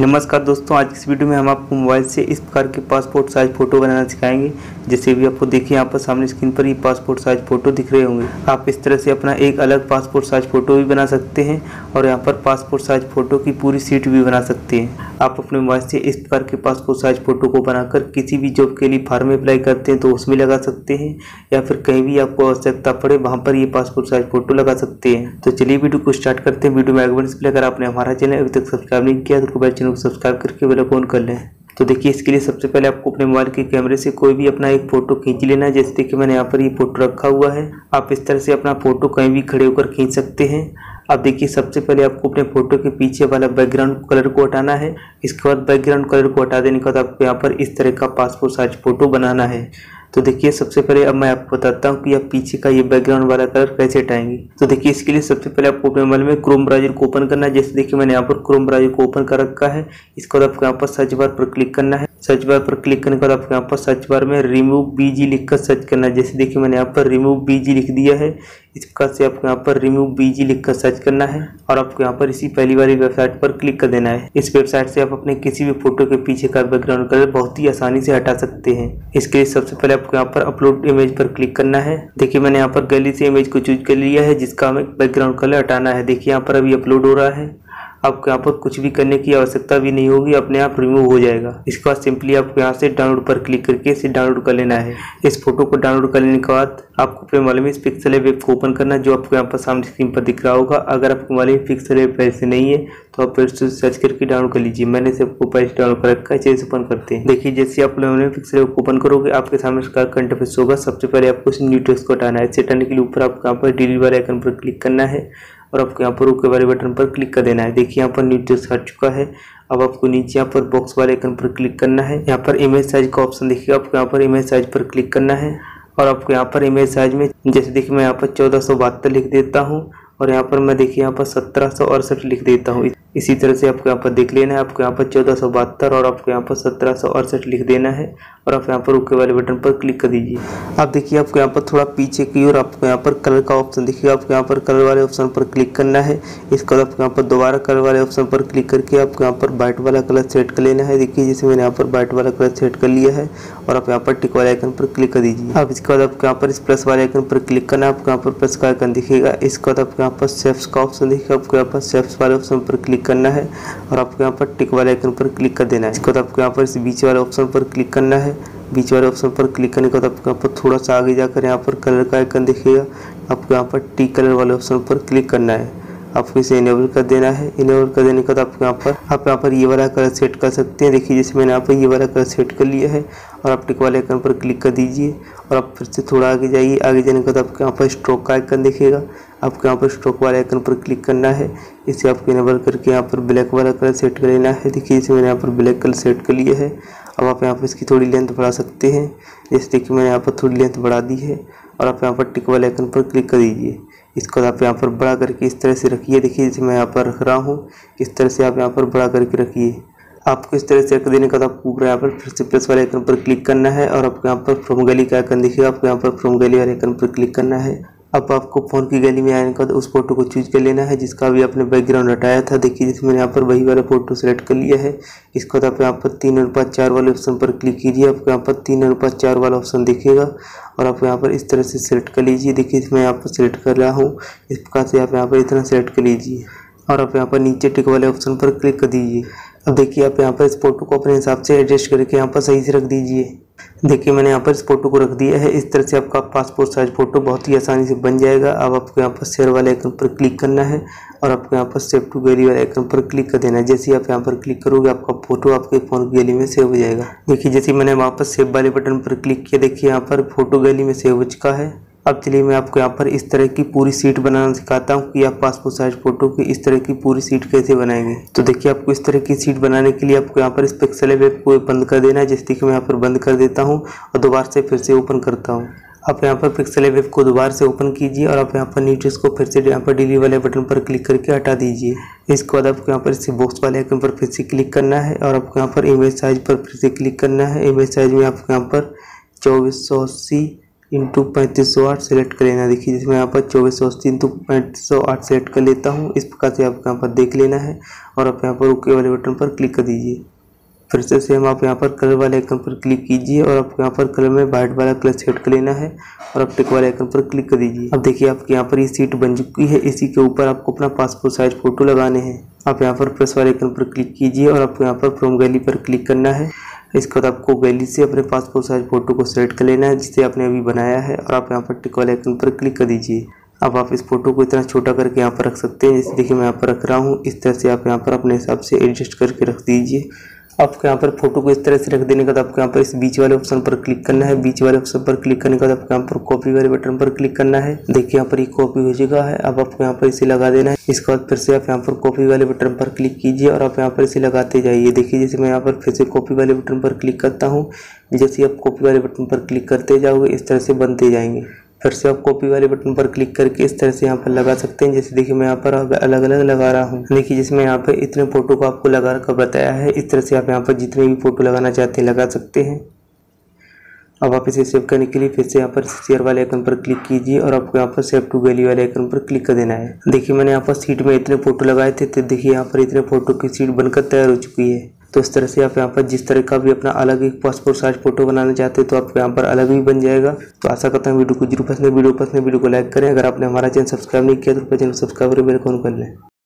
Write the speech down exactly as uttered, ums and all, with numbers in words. नमस्कार दोस्तों, आज इस वीडियो में हम आपको मोबाइल से इस प्रकार के पासपोर्ट साइज फ़ोटो बनाना सिखाएंगे। जैसे भी आपको देखिए यहाँ पर सामने स्क्रीन पर ये पासपोर्ट साइज फ़ोटो दिख रहे होंगे। आप इस तरह से अपना एक अलग पासपोर्ट साइज फ़ोटो भी बना सकते हैं और यहाँ पर पासपोर्ट साइज फ़ोटो की पूरी सीट भी बना सकते हैं। आप अपने मोबाइल से इस प्रकार के पासपोर्ट साइज फ़ोटो को बनाकर किसी भी जॉब के लिए फॉर्म में अप्लाई करते हैं तो उसमें लगा सकते हैं, या फिर कहीं भी आपको आवश्यकता पड़े वहाँ पर ये पासपोर्ट साइज फ़ोटो लगा सकते हैं। तो चलिए वीडियो को स्टार्ट करते हैं। वीडियो में आगे बढ़ने से पहले अगर आपने हमारा चैनल अभी तक सब्सक्राइब नहीं किया तो चैनल को सब्सक्राइब करके बेल आइकन कर लें। तो देखिए, इसके लिए सबसे पहले आपको अपने मोबाइल के कैमरे से कोई भी अपना एक फ़ोटो खींच लेना है। जैसे देखिए मैंने यहाँ पर ये फ़ोटो रखा हुआ है। आप इस तरह से अपना फ़ोटो कहीं भी खड़े होकर खींच सकते हैं। आप देखिए, सबसे पहले आपको अपने फ़ोटो के पीछे वाला बैकग्राउंड कलर को हटाना है। इसके बाद बैकग्राउंड कलर को हटा देने के बाद आपको यहाँ पर इस तरह का पासपोर्ट साइज फ़ोटो बनाना है। तो देखिए, सबसे पहले अब मैं आपको बताता हूँ कि आप पीछे का ये बैकग्राउंड वाला कलर कैसे हटाएंगे। तो देखिए, इसके लिए सबसे पहले आपको अपने मोबाइल में क्रोम ब्राउज़र को ओपन करना है। जैसे देखिए मैंने यहाँ पर क्रोम ब्राउज़र को ओपन कर रखा है। इसके बाद आपको यहाँ पर सर्च बार पर क्लिक करना है। सर्च बार पर क्लिक करने के बाद आपको यहाँ पर सर्च बार में रिमूव बीजी लिखकर सर्च करना है। जैसे देखिए मैंने यहाँ पर रिमूव बीजी लिख दिया है। इस प्रकार से आपको यहाँ पर रिमूव बीजी लिखकर सर्च करना है और आपको यहाँ पर इसी पहली वाली वेबसाइट पर क्लिक कर देना है। इस वेबसाइट से आप अपने किसी भी फोटो के पीछे का बैकग्राउंड कलर बहुत ही आसानी से हटा सकते हैं। इसके लिए सबसे पहले आपको यहाँ पर अपलोड इमेज पर क्लिक करना है। देखिए मैंने यहाँ पर गैलरी से इमेज को चूज कर लिया है जिसका हमें बैकग्राउंड कलर हटाना है। देखिए यहाँ पर अभी अपलोड हो रहा है। आपको यहाँ पर कुछ भी करने की आवश्यकता भी नहीं होगी, अपने आप रिमूव हो जाएगा। इसके बाद सिंपली आपको यहाँ से डाउनलोड पर क्लिक करके इसे डाउनलोड कर लेना है। इस फोटो को डाउनलोड कर लेने के बाद आपको अपने मोबाइल में इस पिक्सल ऐप को ओपन करना है जो आपको यहाँ पर सामने स्क्रीन पर दिख रहा होगा। अगर आपके मोबाइल में पिक्सल ऐप वैसे नहीं है तो आप इसे सर्च करके डाउनलोड कर लीजिए। मैंने इसे आपको पहले डाउनलोड कर रखा है, इसे ओपन करते हैं। देखिए, जैसे आप मोबाइल में पिक्सल ऐप को ओपन करोगे आपके सामने इसका कंटेंट पेज होगा। सबसे पहले आपको इस न्यू टेक्स्ट को हटाना है। इसे हटाने के लिए ऊपर आपको यहाँ पर डिलीट वाले आइकन पर क्लिक करना है और आपको यहाँ पर ओके वाले बटन पर क्लिक कर देना है। देखिए यहाँ पर न्यू टेक्स्ट हट चुका है। अब आपको नीचे यहाँ पर बॉक्स वाले आइकन पर क्लिक करना है। यहाँ पर इमेज साइज का ऑप्शन देखिएगा, आपको यहाँ पर इमेज साइज पर क्लिक करना है और आपको यहाँ पर इमेज साइज में जैसे देखिए मैं यहाँ पर चौदह सौ बहत्तर लिख देता हूँ और यहाँ पर मैं देखिए यहाँ पर सत्रह सौ अड़सठ लिख देता हूँ। इसी तरह से आपको यहाँ पर देख लेना है। आपको यहाँ पर चौदह सौ बहत्तर और आपको यहाँ पर सत्रह सौ अड़सठ लिख देना है और आप यहाँ पर ओके वाले बटन पर क्लिक कर दीजिए। आप देखिए आपको यहाँ पर थोड़ा पीछे की ओर आपको यहाँ पर कलर का ऑप्शन दिखेगा। आपको यहाँ पर कलर वाले ऑप्शन पर क्लिक करना है। इसके बाद आपको यहाँ पर दोबारा कलर वाले ऑप्शन पर क्लिक करके आपको यहाँ पर वाइट वाला कलर सेट कर लेना है। देखिए जैसे मैंने यहाँ पर वाइट वाला कलर सेट कर लिया है और आप यहाँ पर टिक वाले आइकन पर क्लिक कर दीजिए। अब इसके बाद आपको यहाँ पर इस प्लस वाले आइकन पर क्लिक करना है। आपको यहाँ पर प्लस का आइकन दिखेगा। इसके बाद आपको यहाँ पर शेप्स का ऑप्शन दिखेगा। आपको यहाँ पर शेप्स वाले ऑप्शन पर क्लिक करना है और आपको यहाँ पर टिक वाले आइकन पर क्लिक कर देना है। इसके बाद आपको यहाँ पर इस बीच वाले ऑप्शन पर क्लिक करना है। बीच वाले ऑप्शन पर क्लिक करने के बाद आपको यहाँ पर थोड़ा सा आगे जाकर यहाँ पर कलर का आइकन दिखेगा। आपको यहाँ पर टी कलर वाले ऑप्शन पर क्लिक करना है। आपको इसे इनेबल कर देना है। इनेबल कर देने के बाद आपको यहाँ पर आप यहाँ पर ये वाला कलर सेट कर सकते हैं। देखिए जैसे मैंने यहाँ पर ये वाला कलर सेट कर लिया है और आप टिक वाले आइकन पर क्लिक कर दीजिए और आप फिर से थोड़ा आगे जाइए। आगे जाने के बाद आपको यहाँ पर स्ट्रोक का आइकन दिखेगा। आपको यहाँ पर स्ट्रोक वाले आइकन पर क्लिक करना है। इसे आपको इनेबल करके यहाँ पर ब्लैक वाला कलर सेट कर लेना है। देखिए जैसे मैंने यहाँ पर ब्लैक कलर सेट कर लिया है। अब आप यहाँ पर इसकी थोड़ी लेंथ बढ़ा सकते हैं। जैसे देखिए मैंने यहाँ पर थोड़ी लेंथ बढ़ा दी है और आप यहाँ पर टिक वाले आइकन पर क्लिक कर दीजिए। इसको आप यहाँ पर बड़ा करके इस तरह से रखिए। देखिए जैसे मैं यहाँ पर रख रहा हूँ, इस तरह से आप यहाँ पर बड़ा करके रखिए। आपको इस तरह से रख देने के बाद आपको ऊपर यहाँ पर फिर से प्लस वाले आइकन पर क्लिक करना है और आपको यहाँ पर फ्रॉम गैलरी का आइकन दिखेगा। आपको यहाँ पर फ्रॉम गैलरी वाले आइकन पर क्लिक करना है। अब आपको फ़ोन की गैलरी में आने के बाद उस फोटो को चूज कर लेना है जिसका भी आपने बैकग्राउंड हटाया था। देखिए जिसमें मैंने यहाँ पर वही वाला फोटो सेलेक्ट कर लिया है। इसके बाद आप यहाँ पर तीन और पाँच चार वाले ऑप्शन पर क्लिक कीजिए। आपको यहाँ पर तीन और पाँच चार वाला ऑप्शन दिखेगा और आप यहाँ पर इस तरह से सेलेक्ट कर लीजिए। देखिए इसमें यहाँ पर सेलेक्ट कर रहा हूँ। इस प्रकार से आप यहाँ पर इतना सेलेक्ट कर लीजिए और आप यहाँ पर नीचे टिक वाले ऑप्शन पर क्लिक कर दीजिए। अब देखिए आप यहाँ पर इस फोटो को अपने हिसाब से एडजस्ट करके यहाँ पर सही से रख दीजिए। देखिए मैंने यहाँ पर इस फोटो को रख दिया है। इस तरह से आपका पासपोर्ट साइज फ़ोटो बहुत ही आसानी से बन जाएगा। अब आपको यहाँ पर शेयर वाले आइकन पर क्लिक करना है और आपको यहाँ पर सेव टू गैलरी वाले आइकन पर क्लिक कर देना है। जैसे ही आप यहाँ पर क्लिक करोगे आपका फोटो आपके फ़ोन की गैलरी में सेव हो जाएगा। देखिए जैसे मैंने वहाँ पर सेव वाले बटन पर क्लिक किया, देखिए यहाँ पर फोटो गैलरी में सेव हो चुका है। अब चलिए मैं आपको यहाँ पर इस तरह की पूरी सीट बनाना सिखाता हूँ कि आप पासपोर्ट साइज फ़ोटो की इस तरह की पूरी सीट कैसे बनाएंगे। तो देखिए आपको इस तरह की सीट बनाने के लिए आपको यहाँ पर इस पिक्सल ऐप को बंद कर देना है। जैसे कि मैं यहाँ पर बंद कर देता हूँ और दोबारा से फिर से ओपन करता हूँ। आप यहाँ पर पिक्सल ऐप को दोबारा से ओपन कीजिए और आप यहाँ पर न्यू टेक्स्ट को फिर से यहाँ पर डिलीट वाले बटन पर क्लिक करके हटा दीजिए। इसके बाद आपको यहाँ पर इस बॉक्स वाले आइकन पर फिर से क्लिक करना है और आपको यहाँ पर इमेज साइज पर फिर से क्लिक करना है। इमेज साइज में आपको यहाँ पर चौबीस सौ अस्सी इंटू पैंतीस सौ आठ सेलेक्ट कर लेना। देखिए जिसमें यहाँ पर चौबीस सौ अस्सी इंटू पैंतीस सौ आठ सेलेक्ट कर लेता हूँ। इस प्रकार से आपको यहाँ पर देख लेना है और आप यहाँ पर ओके वाले बटन पर क्लिक कर दीजिए। फिर से सेम आप यहाँ पर कलर वाले आइकन पर क्लिक कीजिए और आपको यहाँ पर कलर में वाइट वाला कलर सेट कर लेना है और आप टिक वाले आइकन पर क्लिक कर दीजिए। अब देखिए आपके यहाँ पर ये सीट बन चुकी है। इसी के ऊपर आपको अपना पासपोर्ट साइज फ़ोटो लगाने हैं। आप यहाँ पर प्लस वाले आइकन पर क्लिक कीजिए और आपको यहाँ पर फ्रॉम गैलरी पर क्लिक करना है। इसके बाद आपको गैलरी से अपने पासपोर्ट साइज फ़ोटो को सेलेक्ट कर लेना है जिसे आपने अभी बनाया है और आप यहाँ पर टिक वाले आइकन पर क्लिक कर दीजिए। अब आप इस फोटो को इतना छोटा करके यहाँ पर रख सकते हैं, जैसे देखिए मैं यहाँ पर रख रहा हूँ। इस तरह से आप यहाँ पर अपने हिसाब से एडजस्ट करके रख दीजिए। आपको यहाँ पर फोटो को इस तरह से रख देने के बाद आपको यहाँ पर इस बीच वाले ऑप्शन पर क्लिक करना है। बीच वाले ऑप्शन पर क्लिक करने के बाद आपको यहाँ पर कॉपी वाले बटन पर क्लिक करना है। देखिए यहाँ पर ये कॉपी हो चुका है। अब आपको यहाँ पर इसे लगा देना है। इसके बाद फिर से आप यहाँ पर कॉपी वाले बटन पर क्लिक कीजिए और आप यहाँ पर इसे लगाते जाइए। देखिए जैसे मैं यहाँ पर फिर से कॉपी वाले बटन पर क्लिक करता हूँ। जैसे आप कॉपी वाले बटन पर क्लिक करते जाओगे इस तरह से बनते जाएंगे। फिर से आप कॉपी वाले बटन पर क्लिक करके इस तरह से यहाँ पर लगा सकते हैं। जैसे देखिए मैं यहाँ पर अलग अलग लगा रहा हूँ। देखिए जिसमें यहाँ पर इतने फ़ोटो को आपको लगा कर बताया है। इस तरह से आप यहाँ पर जितने भी फ़ोटो लगाना चाहते हैं लगा सकते हैं। अब आप इसे सेव करने के लिए फिर से यहाँ पर शेयर वाले आइकन पर क्लिक कीजिए और आपको यहाँ पर सेव टू गैलरी वाले आइकन पर क्लिक कर देना है। देखिए मैंने यहाँ पर सीट में इतने फ़ोटो लगाए थे, तो देखिए यहाँ पर इतने फ़ोटो की सीट बनकर तैयार हो चुकी है। तो इस तरह से आप यहाँ पर जिस तरह का भी अपना अलग एक पासपोर्ट साइज फोटो बनाना चाहते हैं तो आपको यहाँ पर अलग भी बन जाएगा। तो आशा करता हूँ वीडियो को जरूर पसंद है। वीडियो पसंद है वीडियो को लाइक करें। अगर आपने हमारा चैनल सब्सक्राइब नहीं किया तो चैनल सब्सक्राइब कर बेल आइकन कर लें।